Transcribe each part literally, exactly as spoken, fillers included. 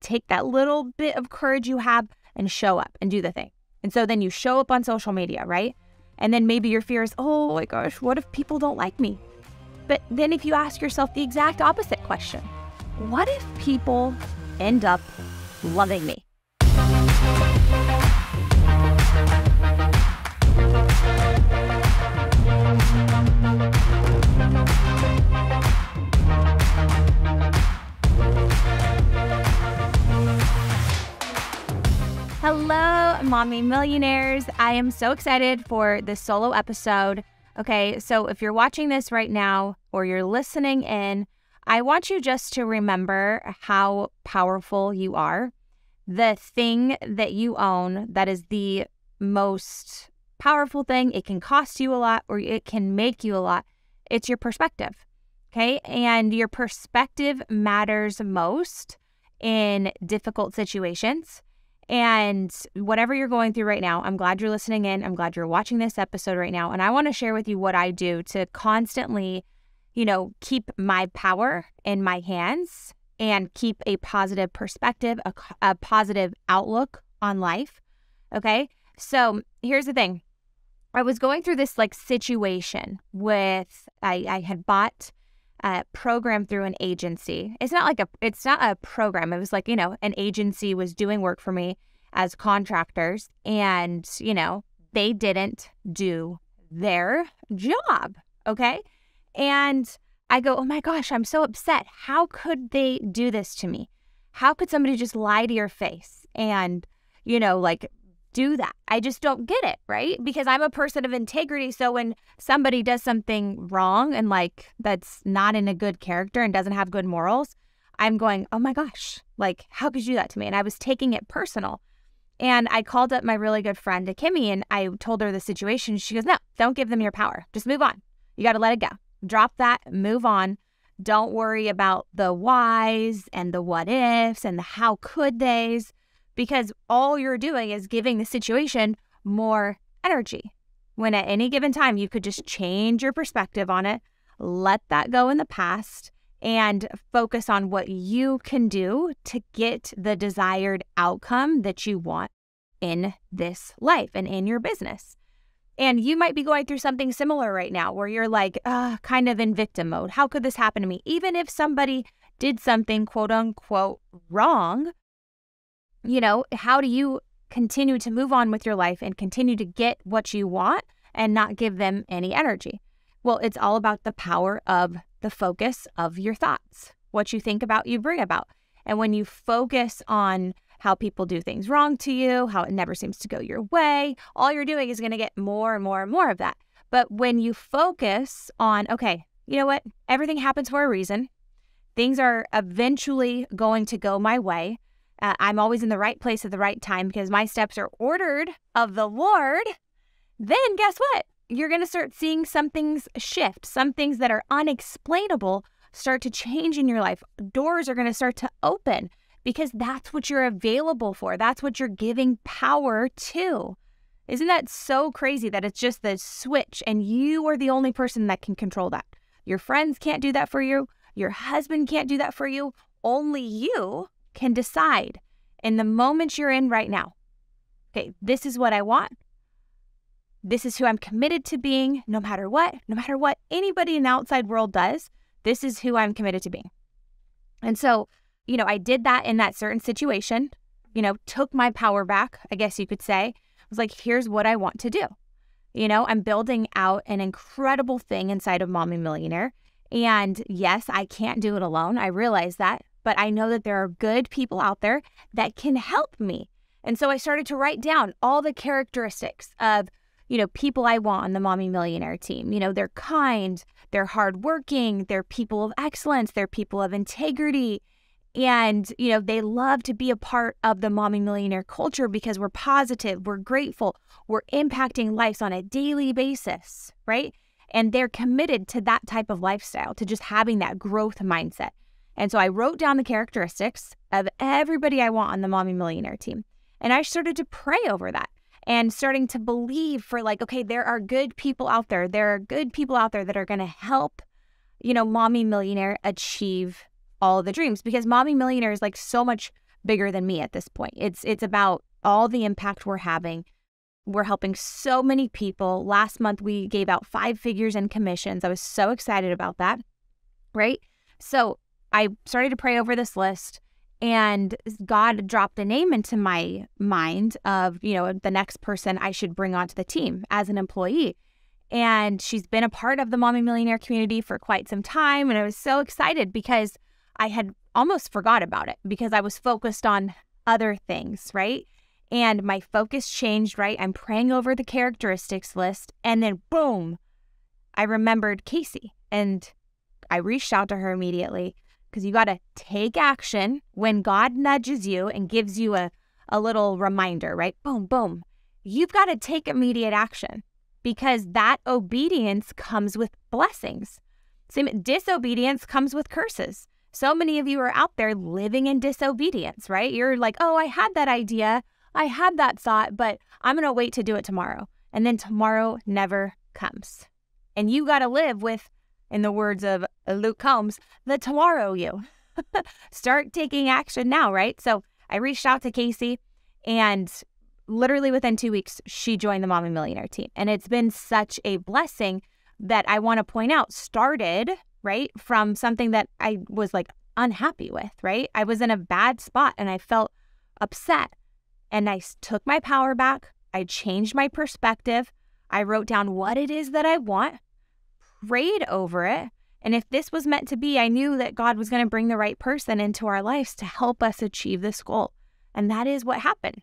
take that little bit of courage you have and show up and do the thing. And so then you show up on social media, right? And then maybe your fear is, oh my gosh, what if people don't like me? But then if you ask yourself the exact opposite question, what if people end up loving me? Hello, Mommy Millionaires. I am so excited for this solo episode. Okay, so if you're watching this right now or you're listening in, I want you just to remember how powerful you are. The thing that you own, that is the most powerful thing. It can cost you a lot or it can make you a lot. It's your perspective, okay? And your perspective matters most in difficult situations. And whatever you're going through right now, I'm glad you're listening in. I'm glad you're watching this episode right now. And I want to share with you what I do to constantly, you know, keep my power in my hands and keep a positive perspective, a, a positive outlook on life. Okay. So here's the thing. I was going through this like situation with, I, I had bought a program through an agency. It's not like a, it's not a program. It was like, you know, an agency was doing work for me as contractors and, you know, they didn't do their job. Okay. And I go, oh my gosh, I'm so upset. How could they do this to me? How could somebody just lie to your face and, you know, like do that? I just don't get it, right? Because I'm a person of integrity. So when somebody does something wrong and like that's not in a good character and doesn't have good morals, I'm going, oh my gosh, like how could you do that to me? And I was taking it personal. And I called up my really good friend, Akimi, and I told her the situation. She goes, no, don't give them your power. Just move on. You got to let it go. Drop that, move on. Don't worry about the whys and the what ifs and the how could they's, because all you're doing is giving the situation more energy. When at any given time, you could just change your perspective on it, let that go in the past, and focus on what you can do to get the desired outcome that you want in this life and in your business. And you might be going through something similar right now where you're like, uh, kind of in victim mode. How could this happen to me? Even if somebody did something, quote unquote, wrong, you know, how do you continue to move on with your life and continue to get what you want and not give them any energy? Well, it's all about the power of the focus of your thoughts. What you think about, you bring about. And when you focus on how people do things wrong to you, how it never seems to go your way, all you're doing is going to get more and more and more of that. But when you focus on, okay, you know what? Everything happens for a reason. Things are eventually going to go my way. Uh, I'm always in the right place at the right time because my steps are ordered of the Lord. Then guess what? You're going to start seeing some things shift. Some things that are unexplainable start to change in your life. Doors are going to start to open. Because that's what you're available for. That's what you're giving power to. Isn't that so crazy that it's just the switch and you are the only person that can control that? Your friends can't do that for you. Your husband can't do that for you. Only you can decide in the moment you're in right now. Okay, this is what I want. This is who I'm committed to being no matter what. No matter what anybody in the outside world does, this is who I'm committed to being. And so, you know, I did that in that certain situation, you know, took my power back, I guess you could say. I was like, here's what I want to do. You know, I'm building out an incredible thing inside of Mommy Millionaire. And yes, I can't do it alone. I realize that. But I know that there are good people out there that can help me. And so I started to write down all the characteristics of, you know, people I want on the Mommy Millionaire team. You know, they're kind, they're hardworking, they're people of excellence, they're people of integrity. And, you know, they love to be a part of the Mommy Millionaire culture because we're positive, we're grateful, we're impacting lives on a daily basis, right? And they're committed to that type of lifestyle, to just having that growth mindset. And so I wrote down the characteristics of everybody I want on the Mommy Millionaire team. And I started to pray over that and starting to believe for like, okay, there are good people out there. There are good people out there that are going to help, you know, Mommy Millionaire achieve all the dreams, because Mommy Millionaire is like so much bigger than me at this point. It's it's about all the impact we're having. We're helping so many people. Last month, we gave out five figures in commissions. I was so excited about that, right? So I started to pray over this list, and God dropped a name into my mind of, you know, the next person I should bring onto the team as an employee. And she's been a part of the Mommy Millionaire community for quite some time. And I was so excited because I had almost forgot about it because I was focused on other things, right? And my focus changed, right? I'm praying over the characteristics list. And then boom, I remembered Casey. And I reached out to her immediately because you got to take action when God nudges you and gives you a, a little reminder, right? Boom, boom. You've got to take immediate action, because that obedience comes with blessings. Same, disobedience comes with curses. So many of you are out there living in disobedience, right? You're like, oh, I had that idea. I had that thought, but I'm going to wait to do it tomorrow. And then tomorrow never comes. And you got to live with, in the words of Luke Combs, the tomorrow you. Start taking action now, right? So I reached out to Casey, and literally within two weeks, she joined the Mommy Millionaire team. And it's been such a blessing that I want to point out started, right, from something that I was like unhappy with, right? I was in a bad spot and I felt upset. And I took my power back. I changed my perspective. I wrote down what it is that I want, prayed over it. And if this was meant to be, I knew that God was going to bring the right person into our lives to help us achieve this goal. And that is what happened.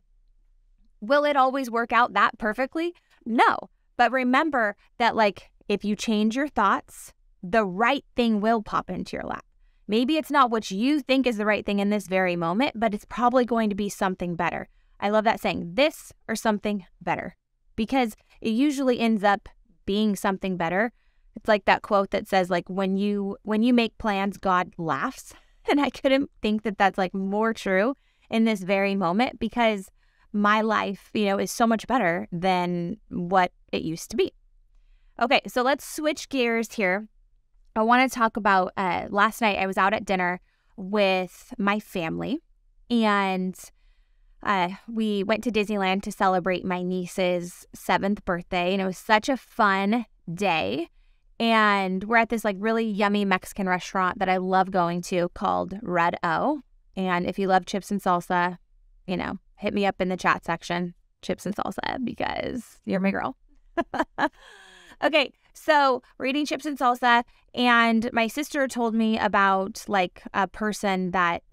Will it always work out that perfectly? No. But remember that, like, if you change your thoughts, the right thing will pop into your lap. Maybe it's not what you think is the right thing in this very moment, but it's probably going to be something better. I love that saying, this or something better, because it usually ends up being something better. It's like that quote that says, like, when you when you make plans, God laughs. And I couldn't think that that's like more true in this very moment, because my life, you know, is so much better than what it used to be. Okay, so let's switch gears here. I want to talk about uh, last night I was out at dinner with my family, and Uh, we went to Disneyland to celebrate my niece's seventh birthday, and it was such a fun day. And we're at this like really yummy Mexican restaurant that I love going to called Red O. And if you love chips and salsa, you know, hit me up in the chat section, chips and salsa, because you're my girl. Okay, so we're eating chips and salsa, and my sister told me about like a person that,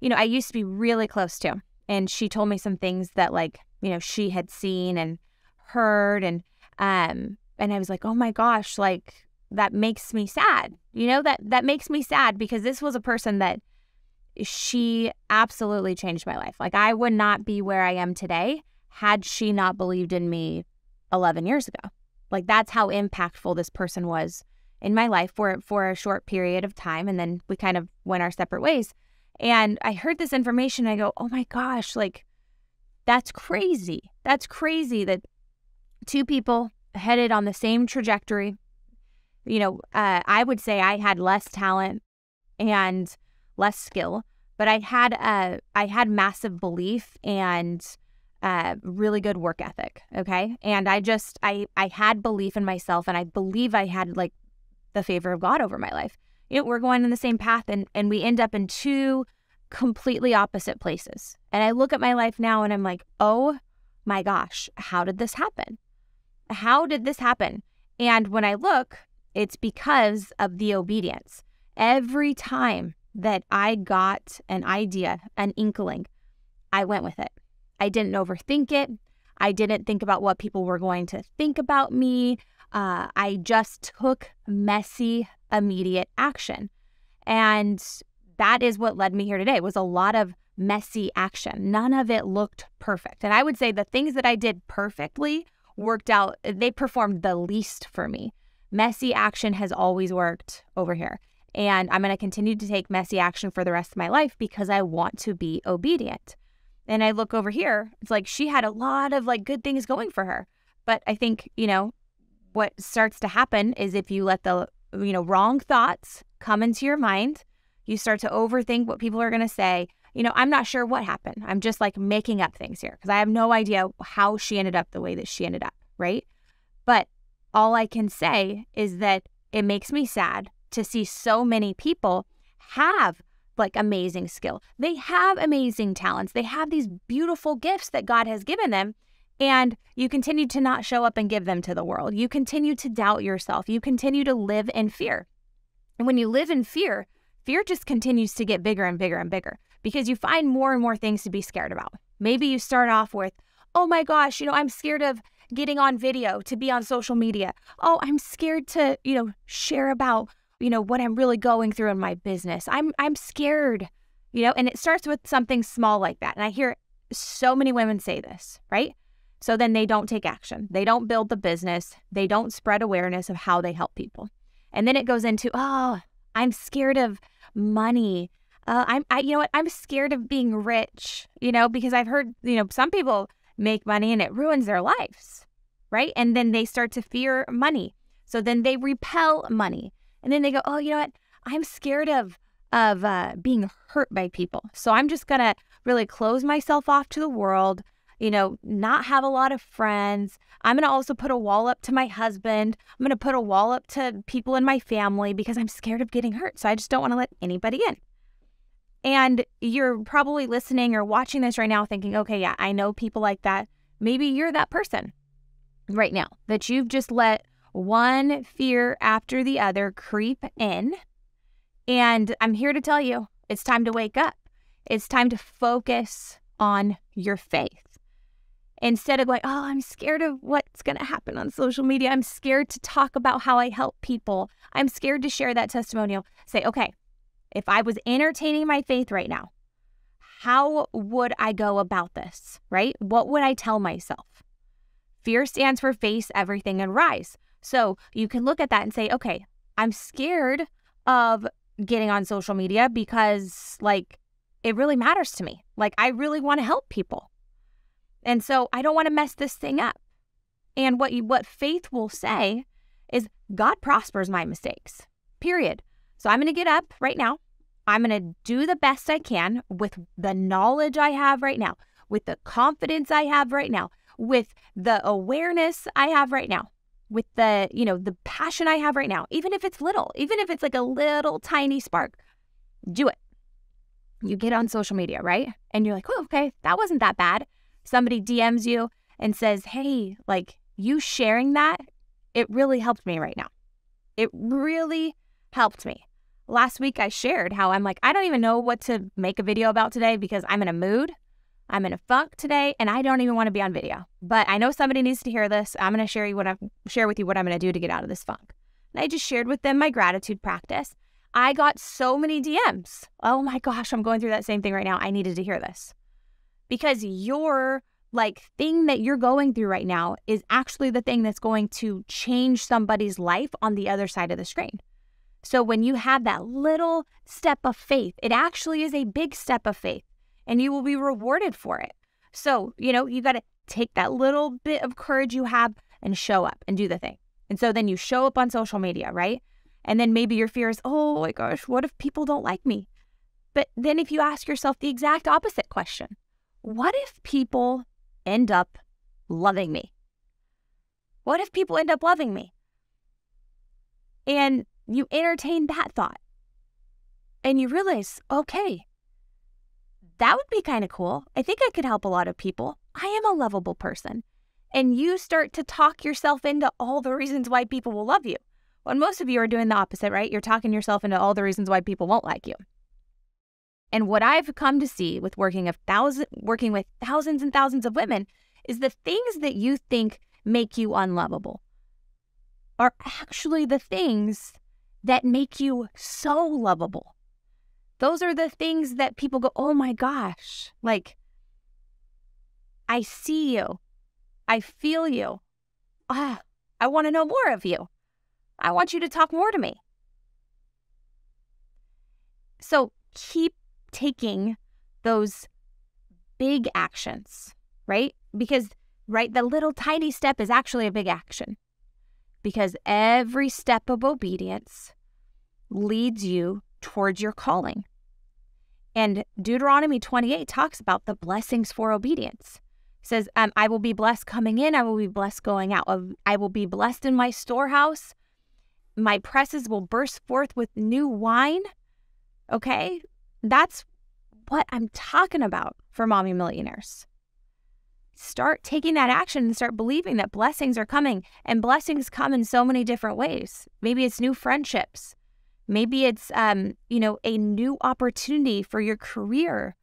you know, I used to be really close to. And she told me some things that, like, you know, she had seen and heard. And um, and I was like, oh, my gosh, like, that makes me sad. You know, that that makes me sad, because this was a person that she absolutely changed my life. Like, I would not be where I am today had she not believed in me eleven years ago. Like, that's how impactful this person was in my life for, for a short period of time. And then we kind of went our separate ways. And I heard this information, and I go, oh my gosh, like, that's crazy. That's crazy that two people headed on the same trajectory. You know, uh, I would say I had less talent and less skill, but I had uh, I had massive belief and uh, really good work ethic, okay? And I just, I, I had belief in myself, and I believe I had, like, the favor of God over my life. You know, we're going in the same path, and, and we end up in two completely opposite places. And I look at my life now, and I'm like, oh my gosh, how did this happen? How did this happen? And when I look, it's because of the obedience. Every time that I got an idea, an inkling, I went with it. I didn't overthink it. I didn't think about what people were going to think about me. Uh, I just took messy immediate action. And that is what led me here today, was a lot of messy action. None of it looked perfect. And I would say the things that I did perfectly worked out, they performed the least for me. Messy action has always worked over here. And I'm going to continue to take messy action for the rest of my life because I want to be obedient. And I look over here, it's like she had a lot of like good things going for her. But I think, you know, what starts to happen is if you let the you know, wrong thoughts come into your mind, you start to overthink what people are going to say, you know, I'm not sure what happened. I'm just like making up things here because I have no idea how she ended up the way that she ended up, right? But all I can say is that it makes me sad to see so many people have like amazing skill. They have amazing talents. They have these beautiful gifts that God has given them, and you continue to not show up and give them to the world. You continue to doubt yourself. You continue to live in fear. And when you live in fear, fear just continues to get bigger and bigger and bigger because you find more and more things to be scared about. Maybe you start off with, oh my gosh, you know, I'm scared of getting on video to be on social media. Oh, I'm scared to, you know, share about, you know, what I'm really going through in my business. I'm I'm scared, you know, and it starts with something small like that. And I hear so many women say this, right? So then they don't take action. They don't build the business. They don't spread awareness of how they help people. And then it goes into, oh, I'm scared of money. Uh, I'm, I, you know what? I'm scared of being rich, you know, because I've heard, you know, some people make money and it ruins their lives, right? And then they start to fear money. So then they repel money. And then they go, oh, you know what? I'm scared of of uh, being hurt by people. So I'm just going to really close myself off to the world, you know, not have a lot of friends. I'm going to also put a wall up to my husband. I'm going to put a wall up to people in my family because I'm scared of getting hurt. So I just don't want to let anybody in. And you're probably listening or watching this right now thinking, okay, yeah, I know people like that. Maybe you're that person right now that you've just let one fear after the other creep in. And I'm here to tell you, it's time to wake up. It's time to focus on your faith. Instead of like, oh, I'm scared of what's going to happen on social media. I'm scared to talk about how I help people. I'm scared to share that testimonial. Say, okay, if I was entertaining my faith right now, how would I go about this, right? What would I tell myself? Fear stands for face everything and rise. So you can look at that and say, okay, I'm scared of getting on social media because like it really matters to me. Like I really want to help people. And so I don't want to mess this thing up. And what you, what faith will say is God prospers my mistakes, period. So I'm going to get up right now. I'm going to do the best I can with the knowledge I have right now, with the confidence I have right now, with the awareness I have right now, with the, you know, the passion I have right now, even if it's little, even if it's like a little tiny spark, do it. You get on social media, right? And you're like, oh, okay, that wasn't that bad. Somebody D Ms you and says, hey, like you sharing that, it really helped me right now. It really helped me. Last week I shared how I'm like, I don't even know what to make a video about today because I'm in a mood, I'm in a funk today, and I don't even want to be on video. But I know somebody needs to hear this. I'm going to share you what I share with you what I'm going to do to get out of this funk. And I just shared with them my gratitude practice. I got so many D Ms. Oh my gosh, I'm going through that same thing right now. I needed to hear this. Because your like thing that you're going through right now is actually the thing that's going to change somebody's life on the other side of the screen. So when you have that little step of faith, it actually is a big step of faith and you will be rewarded for it. So, you know, you got to take that little bit of courage you have and show up and do the thing. And so then you show up on social media, right? And then maybe your fear is, oh my gosh, what if people don't like me? But then if you ask yourself the exact opposite question, what if people end up loving me? What if people end up loving me? And you entertain that thought and you realize, okay, that would be kind of cool. I think I could help a lot of people. I am a lovable person. And you start to talk yourself into all the reasons why people will love you. When most of you are doing the opposite, right? You're talking yourself into all the reasons why people won't like you. And what I've come to see with working of thousand, working with thousands and thousands of women is the things that you think make you unlovable are actually the things that make you so lovable. Those are the things that people go, oh my gosh, like, I see you. I feel you. Ah, I want to know more of you. I want you to talk more to me. So keep taking those big actions, right? Because, right, the little tiny step is actually a big action because every step of obedience leads you towards your calling. And Deuteronomy twenty-eight talks about the blessings for obedience. It says, um, I will be blessed coming in. I will be blessed going out. I will be blessed in my storehouse. My presses will burst forth with new wine. Okay? That's what I'm talking about for Mommy Millionaires. Start taking that action and start believing that blessings are coming. And blessings come in so many different ways. Maybe it's new friendships. Maybe it's, um, you know, a new opportunity for your career.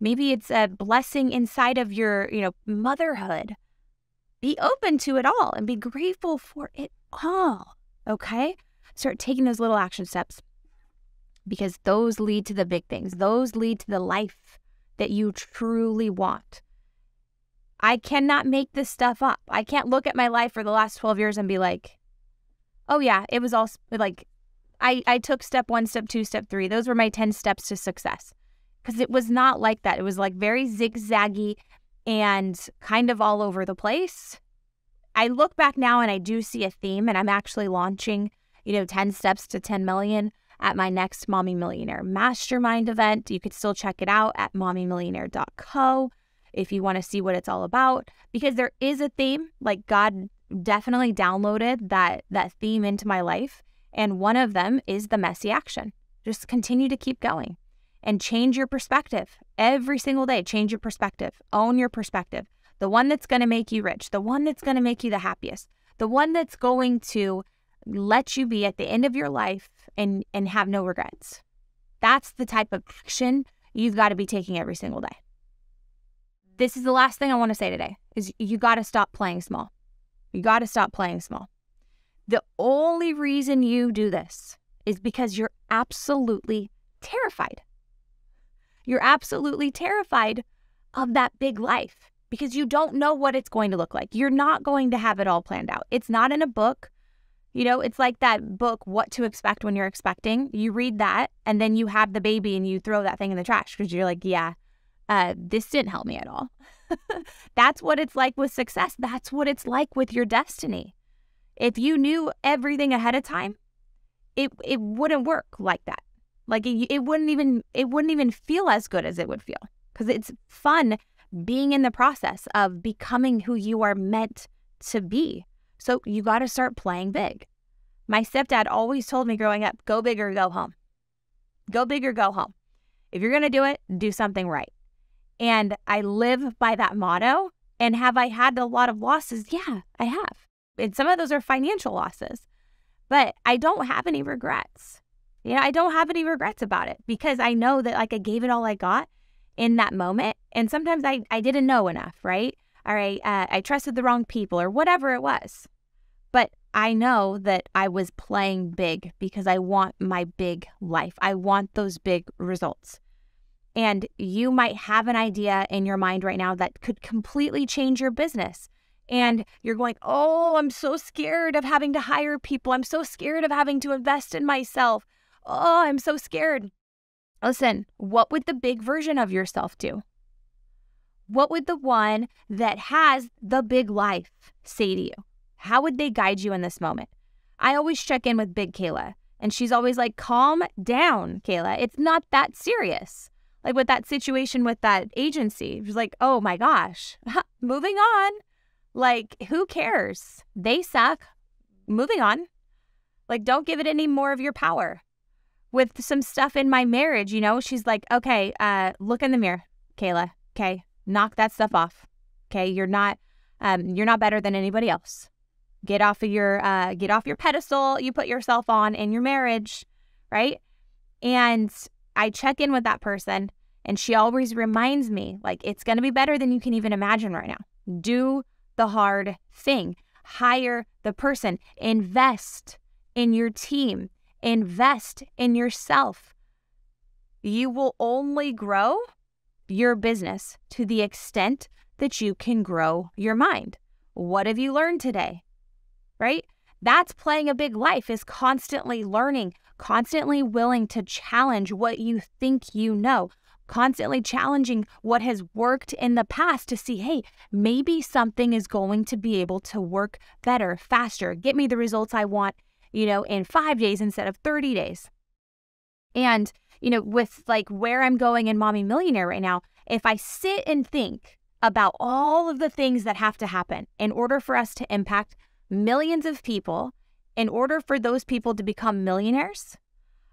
Maybe it's a blessing inside of your, you know, motherhood. Be open to it all and be grateful for it all, okay? Start taking those little action steps because those lead to the big things. Those lead to the life that you truly want. I cannot make this stuff up. I can't look at my life for the last twelve years and be like, oh, yeah, it was all like, I, I took step one, step two, step three. Those were my ten steps to success because it was not like that. It was like very zigzaggy and kind of all over the place. I look back now and I do see a theme, and I'm actually launching, you know, ten steps to ten million at my next Mommy Millionaire Mastermind event. You could still check it out at mommy millionaire dot co if you want to see what it's all about, because there is a theme. Like, God definitely downloaded that, that theme into my life. And one of them is the messy action. Just continue to keep going and change your perspective. Every single day, change your perspective. Own your perspective. The one that's going to make you rich. The one that's going to make you the happiest. The one that's going to let you be at the end of your life and, and have no regrets. That's the type of action you've got to be taking every single day. This is the last thing I want to say today, is you got to stop playing small. You got to stop playing small. The only reason you do this is because you're absolutely terrified. You're absolutely terrified of that big life because you don't know what it's going to look like. You're not going to have it all planned out. It's not in a book. You know, it's like that book, What to Expect When You're Expecting. You read that and then you have the baby and you throw that thing in the trash because you're like, yeah, uh, this didn't help me at all. That's what it's like with success. That's what it's like with your destiny. If you knew everything ahead of time, it it wouldn't work like that. Like it, it wouldn't even it wouldn't even feel as good as it would feel, because it's fun being in the process of becoming who you are meant to be. So you got to start playing big. My stepdad always told me growing up, go big or go home. Go big or go home. If you're going to do it, do something right. And I live by that motto. And have I had a lot of losses? Yeah, I have. And some of those are financial losses, but I don't have any regrets. You know, I don't have any regrets about it because I know that, like, I gave it all I got in that moment. And sometimes I, I didn't know enough, right? Or I, uh, I trusted the wrong people or whatever it was. But I know that I was playing big because I want my big life. I want those big results. And you might have an idea in your mind right now that could completely change your business. And you're going, oh, I'm so scared of having to hire people. I'm so scared of having to invest in myself. Oh, I'm so scared. Listen, what would the big version of yourself do? What would the one that has the big life say to you? How would they guide you in this moment? I always check in with Big Kayla, and she's always like, calm down, Kayla. It's not that serious. Like with that situation with that agency, she's like, oh my gosh, moving on. Like, who cares? They suck. Moving on. Like, don't give it any more of your power. With some stuff in my marriage, you know, she's like, okay, uh, look in the mirror, Kayla. Okay, knock that stuff off. Okay, you're not, um, you're not better than anybody else. Get off of your, uh, get off your pedestal you put yourself on in your marriage, right? And I check in with that person, and she always reminds me, like, it's gonna be better than you can even imagine right now. Do the hard thing. Hire the person. Invest in your team. Invest in yourself. You will only grow your business to the extent that you can grow your mind. What have you learned today? Right? That's playing a big life, is constantly learning, constantly willing to challenge what you think you know. Constantly challenging what has worked in the past to see, hey, maybe something is going to be able to work better, faster, get me the results I want, you know, in five days instead of thirty days. And you know, with like where I'm going in Mommy Millionaire right now, if I sit and think about all of the things that have to happen in order for us to impact millions of people, in order for those people to become millionaires,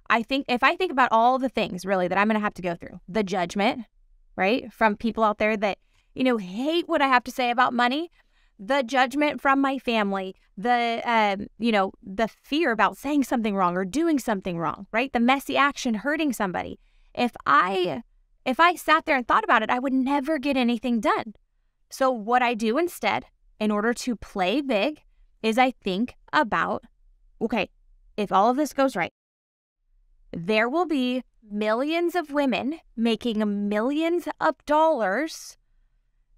I think if I think about all the things really that I'm going to have to go through, the judgment, right, from people out there that, you know, hate what I have to say about money, the judgment from my family, the, um, you know, the fear about saying something wrong or doing something wrong, right? The messy action, hurting somebody. If I, if I sat there and thought about it, I would never get anything done. So what I do instead, in order to play big, is I think about, okay, if all of this goes right, there will be millions of women making millions of dollars,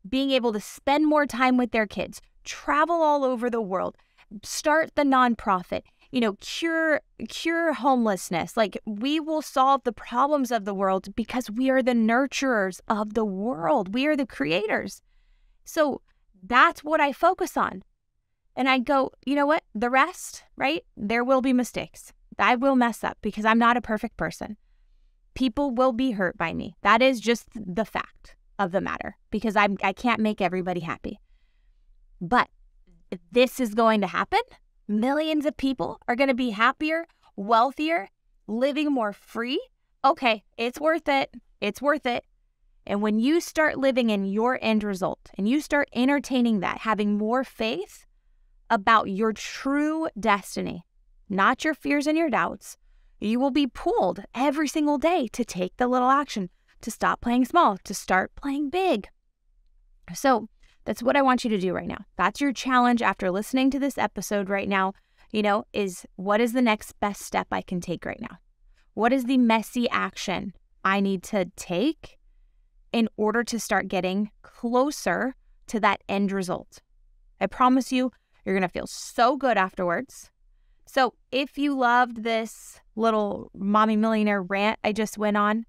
being able to spend more time with their kids, travel all over the world, start the nonprofit, you know, cure cure homelessness. Like, we will solve the problems of the world because we are the nurturers of the world. We are the creators. So that's what I focus on. And I go, you know what? The rest, right? There will be mistakes. I will mess up because I'm not a perfect person. People will be hurt by me. That is just the fact of the matter, because I'm, I can't make everybody happy. But this is going to happen. Millions of people are going to be happier, wealthier, living more free. Okay, it's worth it. It's worth it. And when you start living in your end result and you start entertaining that, having more faith about your true destiny, not your fears and your doubts, you will be pulled every single day to take the little action, to stop playing small, to start playing big. So that's what I want you to do right now. That's your challenge after listening to this episode right now, you know, is what is the next best step I can take right now? What is the messy action I need to take in order to start getting closer to that end result? I promise you, you're going to feel so good afterwards. So if you loved this little Mommy Millionaire rant I just went on,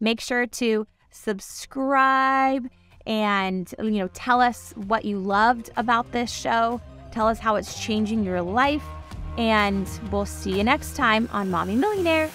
make sure to subscribe and, you know, tell us what you loved about this show. Tell us how it's changing your life. And we'll see you next time on Mommy Millionaire.